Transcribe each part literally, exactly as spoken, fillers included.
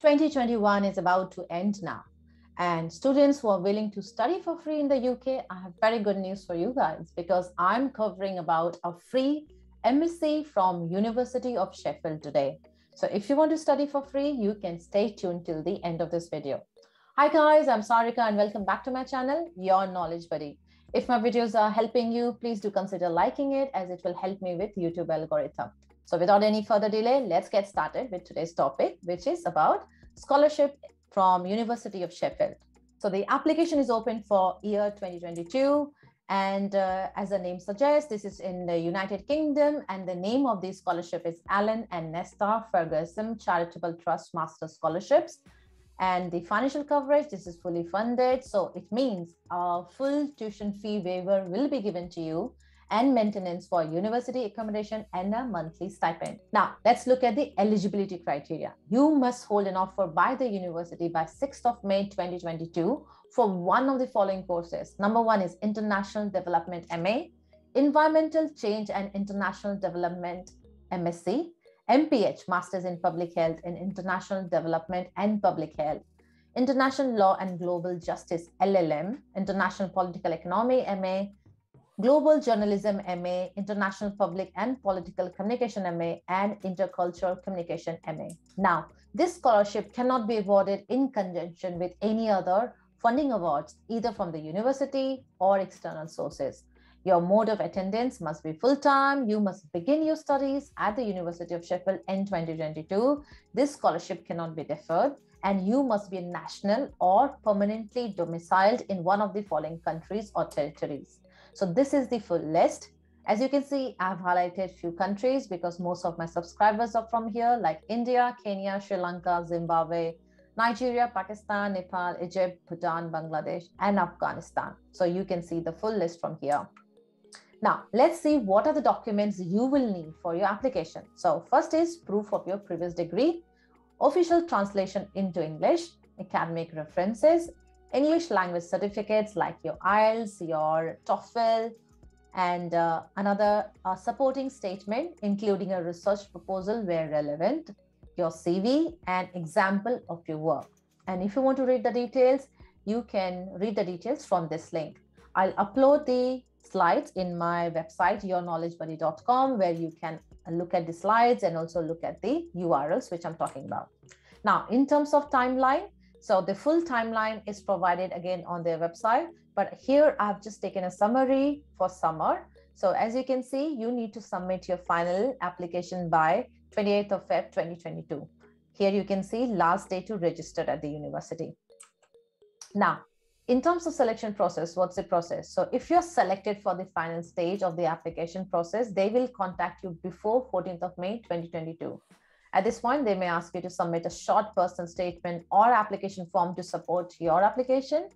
twenty twenty-one is about to end now, and students who are willing to study for free in the U K, I have very good news for you guys, because I'm covering about a free M S C from University of Sheffield today. So if you want to study for free, you can stay tuned till the end of this video. Hi guys, I'm Sarika and welcome back to my channel, Your Knowledge Buddy. If my videos are helping you, please do consider liking it, as it will help me with YouTube algorithm. So without any further delay, let's get started with today's topic, which is about scholarship from University of Sheffield. So the application is open for year twenty twenty-two. And uh, as the name suggests, this is in the United Kingdom, and the name of this scholarship is Allen and Nesta Ferguson Charitable Trust Master Scholarships. And the financial coverage, this is fully funded. So it means a full tuition fee waiver will be given to you, and maintenance for university accommodation and a monthly stipend. Now, let's look at the eligibility criteria. You must hold an offer by the university by sixth of May twenty twenty-two for one of the following courses. Number one is International Development M A, Environmental Change and International Development M S C, M P H, Masters in Public Health in International Development and Public Health, International Law and Global Justice L L M, International Political Economy M A, Global Journalism M A, International Public and Political Communication M A, and Intercultural Communication M A. Now, this scholarship cannot be awarded in conjunction with any other funding awards, either from the university or external sources. Your mode of attendance must be full-time. You must begin your studies at the University of Sheffield in twenty twenty-two. This scholarship cannot be deferred, and you must be national or permanently domiciled in one of the following countries or territories. So this is the full list. As you can see, I've highlighted few countries because most of my subscribers are from here, like India, Kenya, Sri Lanka, Zimbabwe, Nigeria, Pakistan, Nepal, Egypt, Bhutan, Bangladesh, and Afghanistan. So you can see the full list from here. Now, let's see what are the documents you will need for your application. So first is proof of your previous degree, official translation into English, academic references, English language certificates like your I E L T S, your TOEFL, and uh, another uh, supporting statement, including a research proposal where relevant, your C V, and example of your work. And if you want to read the details, you can read the details from this link. I'll upload the slides in my website, your knowledge buddy dot com, where you can look at the slides and also look at the U R Ls, which I'm talking about. Now, in terms of timeline, so the full timeline is provided again on their website, but here I've just taken a summary for summer. So as you can see, you need to submit your final application by twenty-eighth of February twenty twenty-two. Here you can see last day to register at the university. Now, in terms of selection process, what's the process? So if you're selected for the final stage of the application process, they will contact you before fourteenth of May twenty twenty-two. At this point, they may ask you to submit a short personal statement or application form to support your application.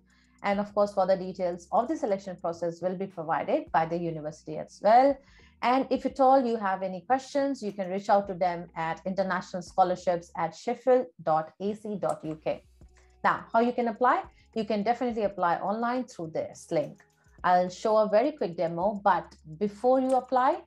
And of course, further details of the selection process will be provided by the university as well. And if at all you have any questions, you can reach out to them at international scholarships at sheffield dot a c dot u k. Now, how you can apply? You can definitely apply online through this link. I'll show a very quick demo, but before you apply,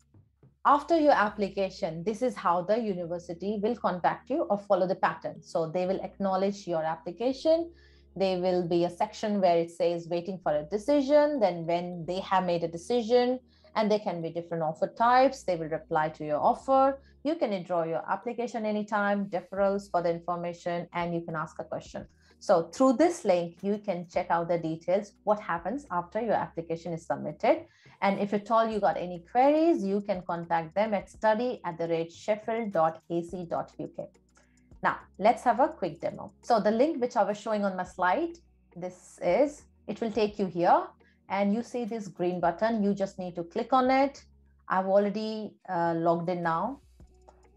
after your application, this is how the university will contact you or follow the pattern. So they will acknowledge your application. There will be a section where it says waiting for a decision. Then when they have made a decision, and there can be different offer types, they will reply to your offer. You can withdraw your application anytime, deferrals for the information, and you can ask a question. So through this link, you can check out the details, what happens after your application is submitted. And if at all you got any queries, you can contact them at study at the rate sheffield dot a c dot u k. Now, let's have a quick demo. So the link which I was showing on my slide, this is, it will take you here, and you see this green button. You just need to click on it. I've already uh, logged in now.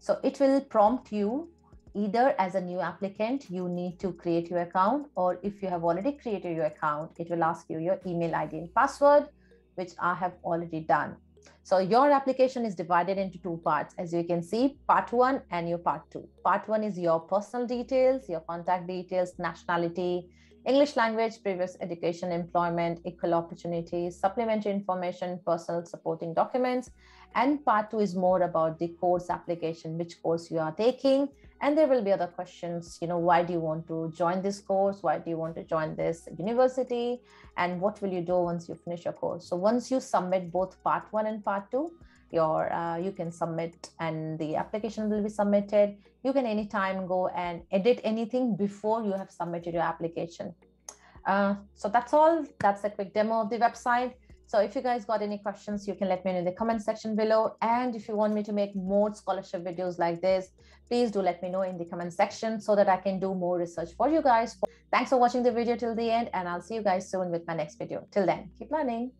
So it will prompt you. Either as a new applicant, you need to create your account, or if you have already created your account, it will ask you your email I D and password, which I have already done. So your application is divided into two parts. As you can see, part one and your part two. Part one is your personal details, your contact details, nationality, English language, previous education, employment, equal opportunities, supplementary information, personal supporting documents. And part two is more about the course application, which course you are taking, And there will be other questions, you know, why do you want to join this course? Why do you want to join this university? And what will you do once you finish your course? So once you submit both part one and part two, your uh, you can submit and the application will be submitted. You can anytime go and edit anything before you have submitted your application. Uh, so that's all. That's a quick demo of the website. So if you guys got any questions, you can let me know in the comment section below. And if you want me to make more scholarship videos like this, please do let me know in the comment section so that I can do more research for you guys. Thanks for watching the video till the end, and I'll see you guys soon with my next video. Till then, keep learning.